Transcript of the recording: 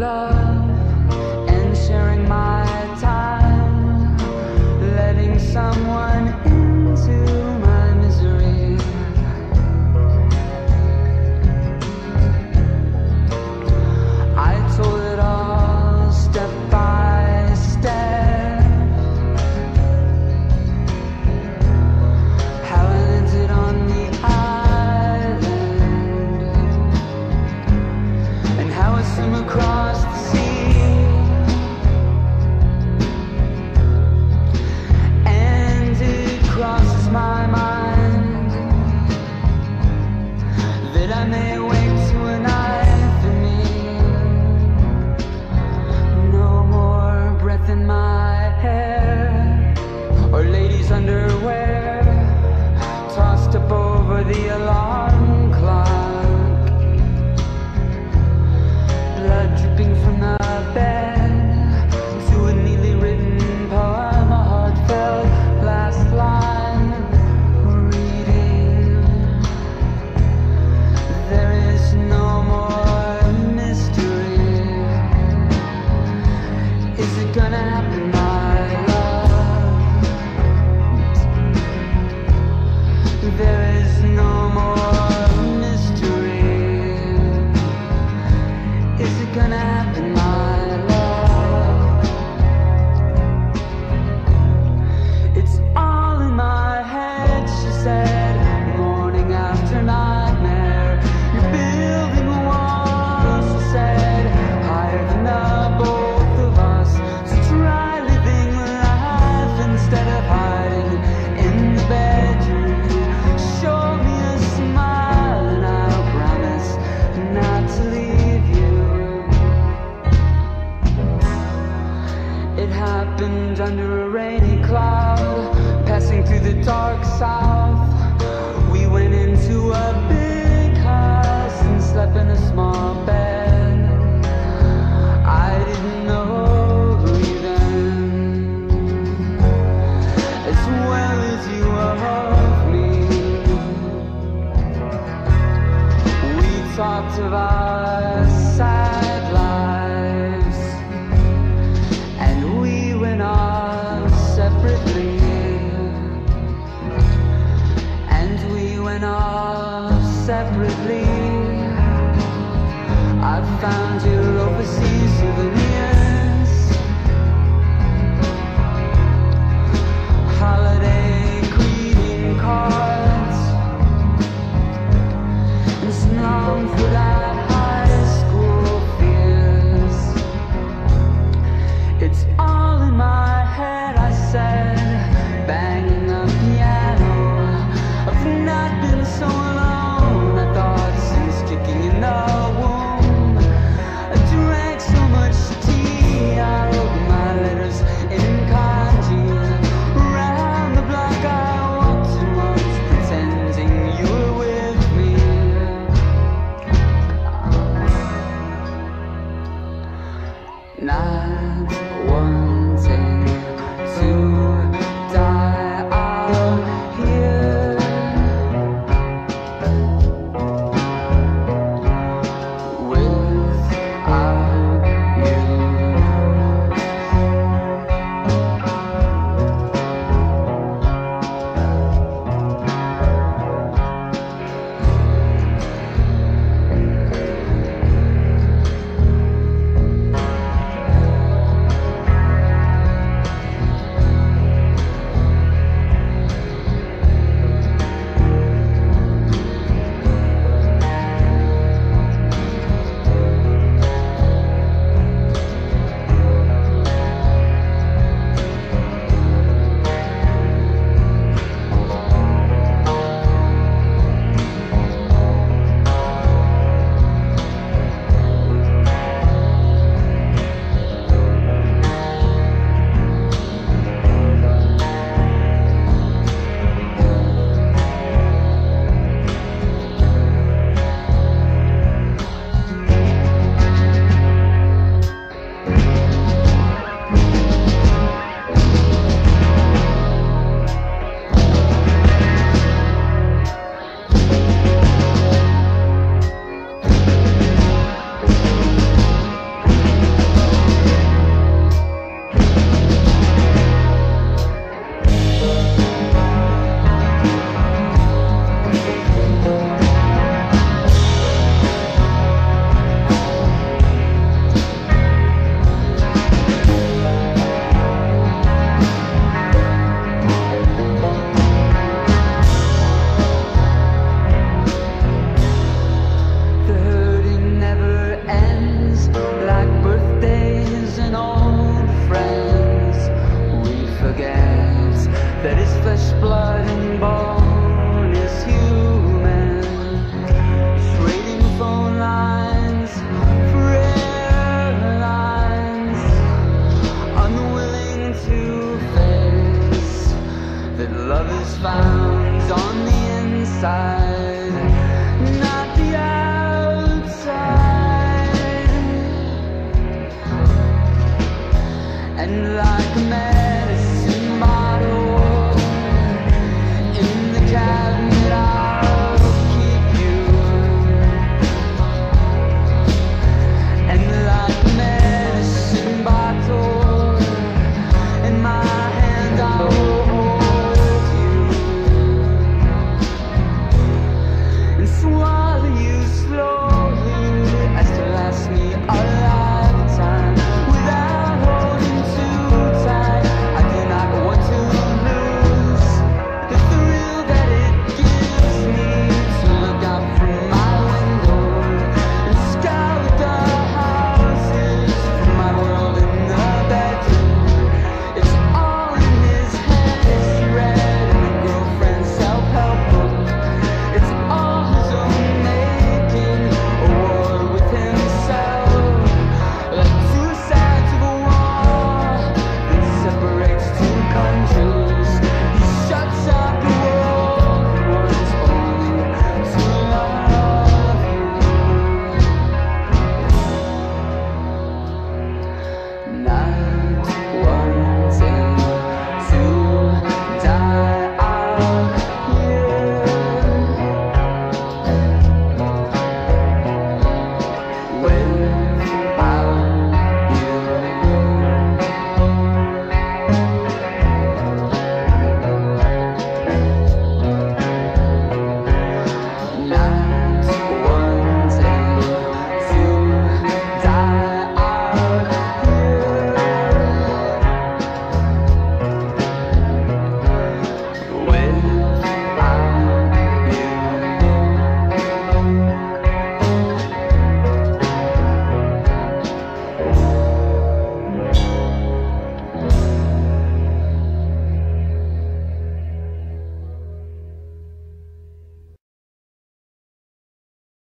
love and sharing my time, letting someone into my misery. I told it all step by step, how it ended on the island, and how it swam across the sea. My mind that I may wake to an epiphany. No more breath in my hair or ladies' underwear tossed up over the alarm clock. Blood dripping from the bed. Under a rainy cloud, passing through the dark south, we went into a big house and slept in a small bed. I didn't know you then as well as you love me. We talked of our sad lives, and we went on separately, and we went off separately. I found your overseas souvenirs, holiday greeting cards, and snow for that high school fears. It's all in my head. Banging the piano, I've not been so alone. I thought since kicking in the womb, I drank so much tea. side.